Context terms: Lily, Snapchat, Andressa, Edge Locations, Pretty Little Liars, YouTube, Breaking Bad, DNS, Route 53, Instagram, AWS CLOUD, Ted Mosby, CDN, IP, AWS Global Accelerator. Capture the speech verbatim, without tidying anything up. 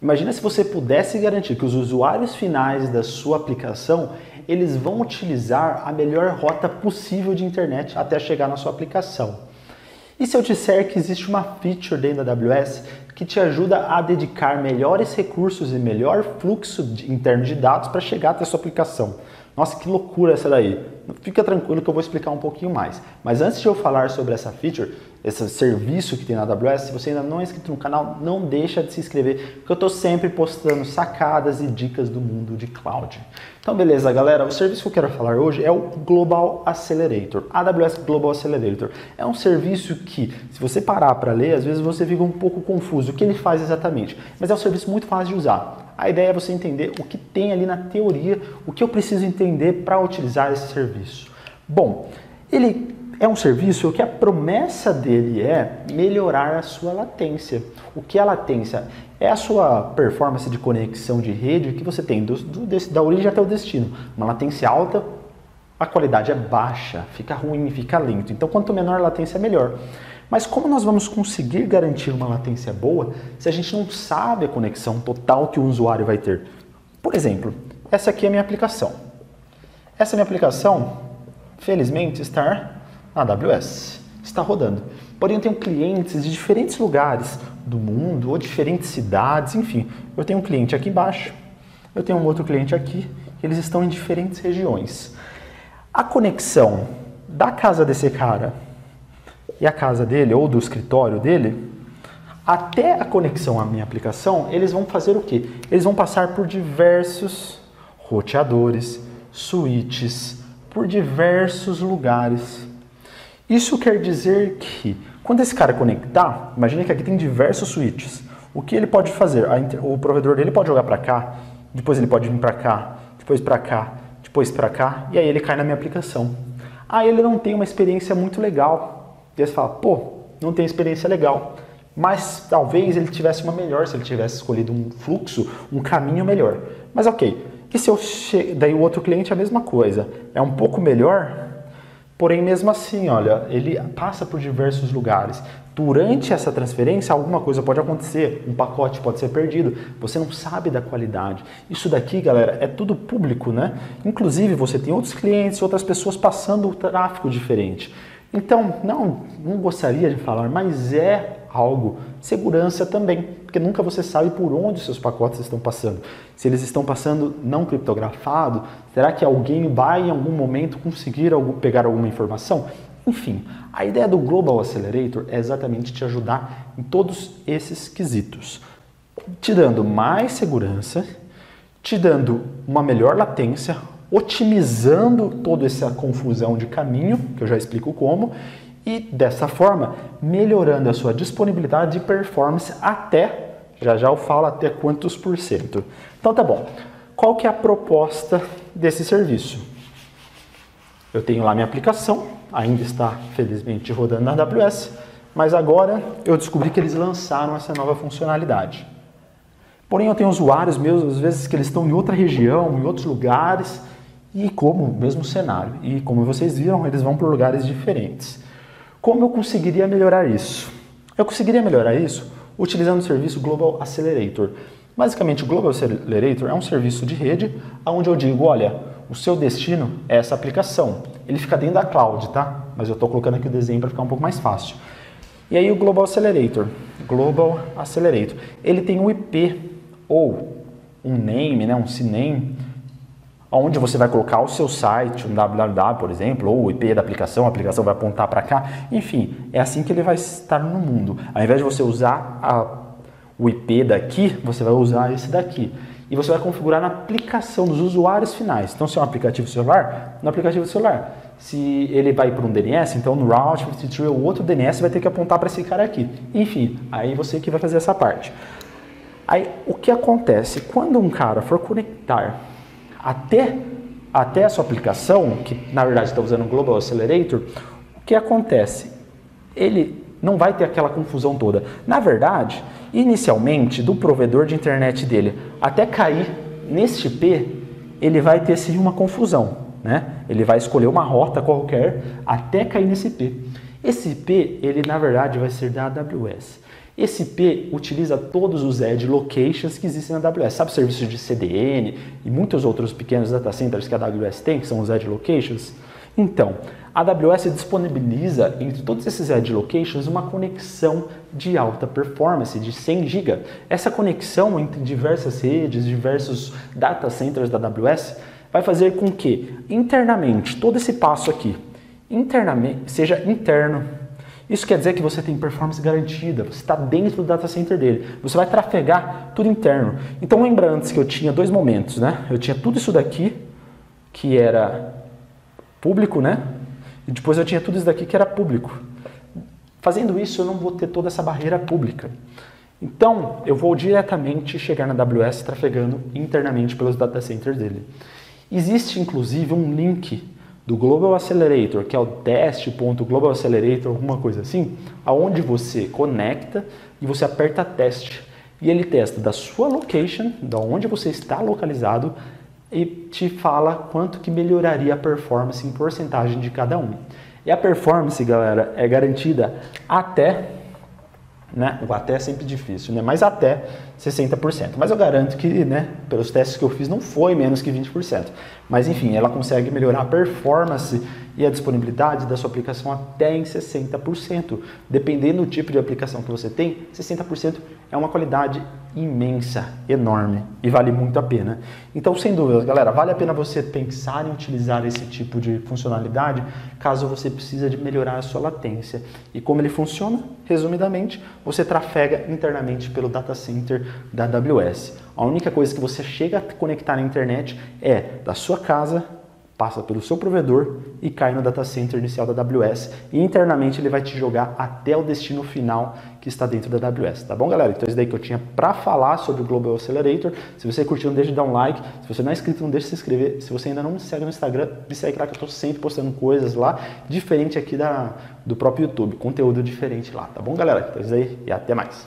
Imagina se você pudesse garantir que os usuários finais da sua aplicação, eles vão utilizar a melhor rota possível de internet até chegar na sua aplicação. E se eu disser que existe uma feature dentro da A W S que te ajuda a dedicar melhores recursos e melhor fluxo de, interno de dados para chegar até a sua aplicação? Nossa, que loucura essa daí! Fica tranquilo que eu vou explicar um pouquinho mais. Mas antes de eu falar sobre essa feature, esse serviço que tem na A W S, se você ainda não é inscrito no canal, não deixa de se inscrever, porque eu estou sempre postando sacadas e dicas do mundo de cloud. Então beleza galera, o serviço que eu quero falar hoje é o Global Accelerator, A W S Global Accelerator. É um serviço que, se você parar para ler, às vezes você fica um pouco confuso o que ele faz exatamente, mas é um serviço muito fácil de usar. A ideia é você entender o que tem ali na teoria, o que eu preciso entender para utilizar esse serviço. Bom, ele é um serviço que a promessa dele é melhorar a sua latência. O que é latência? É a sua performance de conexão de rede que você tem do, do, desse, da origem até o destino. Uma latência alta, a qualidade é baixa, fica ruim, fica lento. Então, quanto menor a latência, melhor. Mas como nós vamos conseguir garantir uma latência boa se a gente não sabe a conexão total que o usuário vai ter? Por exemplo, essa aqui é a minha aplicação. Essa minha aplicação, felizmente, está na A W S, está rodando. Porém, eu tenho clientes de diferentes lugares do mundo ou diferentes cidades, enfim. Eu tenho um cliente aqui embaixo, eu tenho um outro cliente aqui, eles estão em diferentes regiões. A conexão da casa desse cara e a casa dele, ou do escritório dele, até a conexão à minha aplicação, eles vão fazer o quê? Eles vão passar por diversos roteadores, switches, por diversos lugares. Isso quer dizer que, quando esse cara conectar, imagina que aqui tem diversos switches. O que ele pode fazer? O provedor dele pode jogar para cá, depois ele pode vir para cá, depois para cá, depois para cá, e aí ele cai na minha aplicação. Aí ele não tem uma experiência muito legal. E aí você fala, pô, não tem experiência legal. Mas talvez ele tivesse uma melhor se ele tivesse escolhido um fluxo, um caminho melhor. Mas ok, e se eu che... daí o outro cliente é a mesma coisa. É um pouco melhor, porém mesmo assim, olha, ele passa por diversos lugares. Durante essa transferência, alguma coisa pode acontecer, um pacote pode ser perdido, você não sabe da qualidade. Isso daqui, galera, é tudo público, né? Inclusive, você tem outros clientes, outras pessoas passando o tráfego diferente. Então, não, não gostaria de falar, mas é algo. Segurança também, porque nunca você sabe por onde seus pacotes estão passando. Se eles estão passando não criptografado, será que alguém vai em algum momento conseguir pegar alguma informação? Enfim, a ideia do Global Accelerator é exatamente te ajudar em todos esses quesitos. Te dando mais segurança, te dando uma melhor latência, otimizando toda essa confusão de caminho, que eu já explico como, e dessa forma, melhorando a sua disponibilidade e performance até, já já eu falo até quantos por cento. Então tá bom, qual que é a proposta desse serviço? Eu tenho lá minha aplicação, ainda está felizmente rodando na A W S, mas agora eu descobri que eles lançaram essa nova funcionalidade. Porém eu tenho usuários meus, às vezes que eles estão em outra região, em outros lugares, e como mesmo cenário, e como vocês viram, eles vão para lugares diferentes. Como eu conseguiria melhorar isso? Eu conseguiria melhorar isso utilizando o serviço Global Accelerator. Basicamente, o Global Accelerator é um serviço de rede, onde eu digo, olha, o seu destino é essa aplicação. Ele fica dentro da cloud, tá? Mas eu estou colocando aqui o desenho para ficar um pouco mais fácil. E aí o Global Accelerator, Global Accelerator, ele tem um I P ou um name, né, um C name, onde você vai colocar o seu site, um W W W, por exemplo, ou o I P da aplicação, a aplicação vai apontar para cá, enfim, é assim que ele vai estar no mundo. Ao invés de você usar a, o I P daqui, você vai usar esse daqui. E você vai configurar na aplicação dos usuários finais. Então, se é um aplicativo celular, no aplicativo celular. Se ele vai para um D N S, então no Route cinquenta e três ou outro D N S vai ter que apontar para esse cara aqui. Enfim, aí você que vai fazer essa parte. Aí, o que acontece? Quando um cara for conectar até, até a sua aplicação, que na verdade está usando o Global Accelerator, o que acontece? Ele não vai ter aquela confusão toda. Na verdade, inicialmente, do provedor de internet dele até cair neste I P, ele vai ter sim uma confusão, né? Ele vai escolher uma rota qualquer até cair nesse I P. Esse I P, ele na verdade vai ser da A W S. Esse I P utiliza todos os Edge Locations que existem na A W S. Sabe o serviço de C D N e muitos outros pequenos data centers que a AWS tem, que são os Edge Locations? Então, a AWS disponibiliza entre todos esses Edge Locations uma conexão de alta performance de cem gigas. Essa conexão entre diversas redes, diversos data centers da A W S vai fazer com que internamente, todo esse passo aqui, internamente, seja interno. Isso quer dizer que você tem performance garantida, você está dentro do data center dele, você vai trafegar tudo interno. Então lembra antes que eu tinha dois momentos, né? Eu tinha tudo isso daqui, que era público, né? E depois eu tinha tudo isso daqui que era público. Fazendo isso, eu não vou ter toda essa barreira pública. Então, eu vou diretamente chegar na A W S trafegando internamente pelos data centers dele. Existe, inclusive, um link do Global Accelerator, que é o test ponto global accelerator, alguma coisa assim, aonde você conecta e você aperta teste. E ele testa da sua location, da onde você está localizado, e te fala quanto que melhoraria a performance em porcentagem de cada um. E a performance, galera, é garantida até, né? O até é sempre difícil, né? Mas até sessenta por cento. Mas eu garanto que, né, pelos testes que eu fiz, não foi menos que vinte por cento. Mas enfim, ela consegue melhorar a performance e a disponibilidade da sua aplicação até em sessenta por cento. Dependendo do tipo de aplicação que você tem, sessenta por cento é uma qualidade imensa, enorme e vale muito a pena. Então, sem dúvidas, galera, vale a pena você pensar em utilizar esse tipo de funcionalidade caso você precisa de melhorar a sua latência. E como ele funciona? Resumidamente, você trafega internamente pelo data center da A W S. A única coisa que você chega a conectar na internet é da sua casa, passa pelo seu provedor e cai no data center inicial da A W S e internamente ele vai te jogar até o destino final que está dentro da A W S, tá bom, galera? Então é isso daí que eu tinha para falar sobre o Global Accelerator. Se você curtiu, não deixe de dar um like. Se você não é inscrito, não deixe de se inscrever. Se você ainda não me segue no Instagram, me segue lá que eu estou sempre postando coisas lá, diferente aqui da, do próprio YouTube, conteúdo diferente lá, tá bom, galera? Então é isso daí e até mais.